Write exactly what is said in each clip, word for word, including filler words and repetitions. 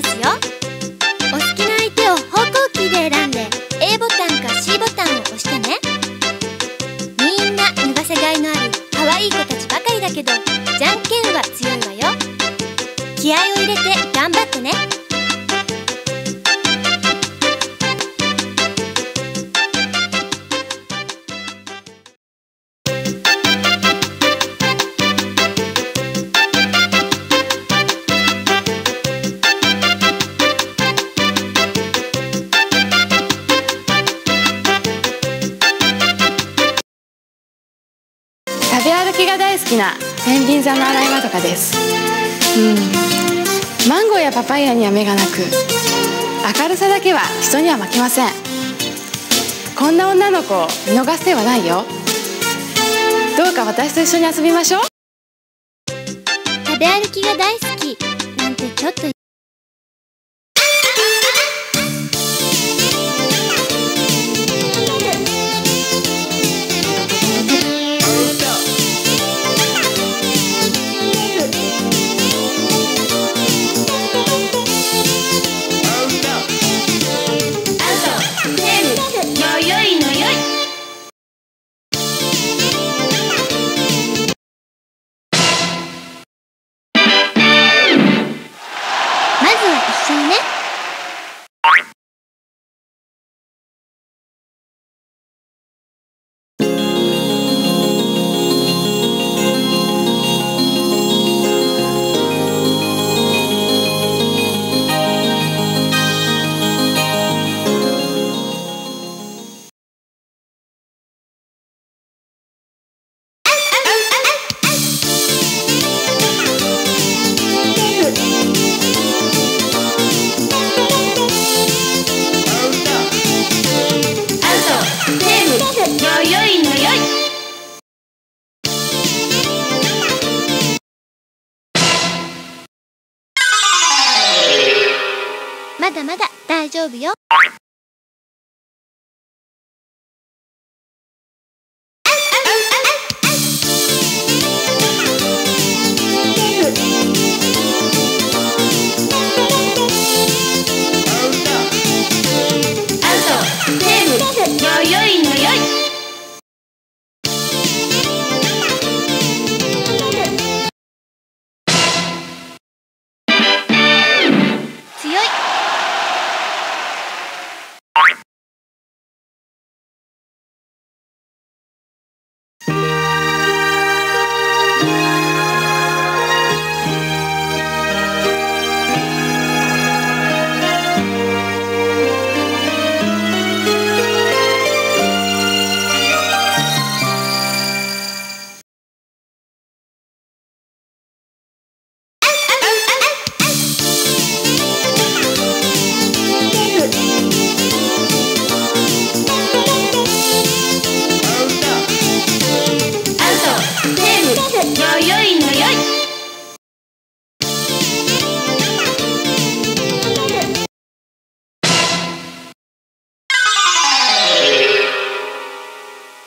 ですよ。お好きな相手を方向キーで選んで エー ボタンか シー ボタンを押してね。みんな脱がせがいのある可愛い子たちばかりだけど、じゃんけんは強いわよ。気合を入れて頑張ってね。食べ歩きが大好きなペンギン座の洗いまどかです。うん、マンゴーやパパイヤには目がなく、明るさだけは人には負けません。こんな女の子を見逃す手はないよ。どうか私と一緒に遊びましょう。食べ歩きが大好きなんてちょっとまだまだ大丈夫よ。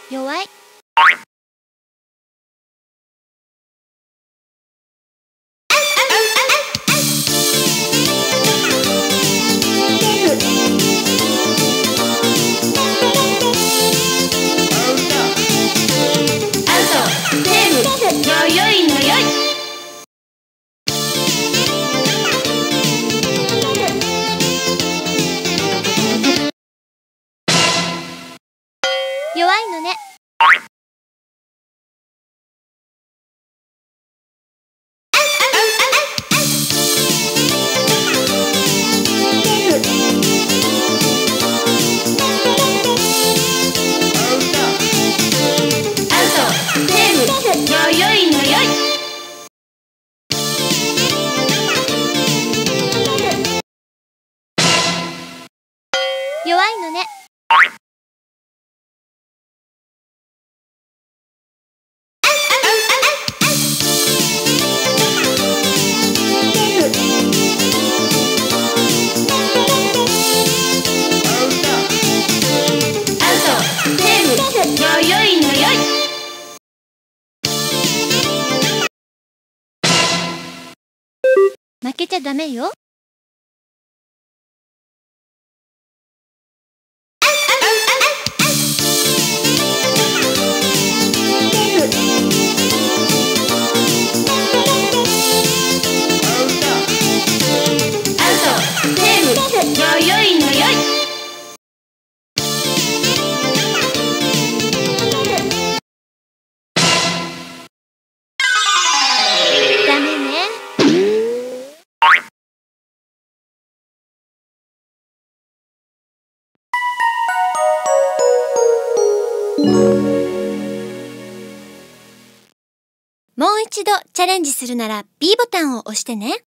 弱い。弱いのね。弱いのね。負けちゃダメよ。もう一度チャレンジするなら B ボタンを押してね。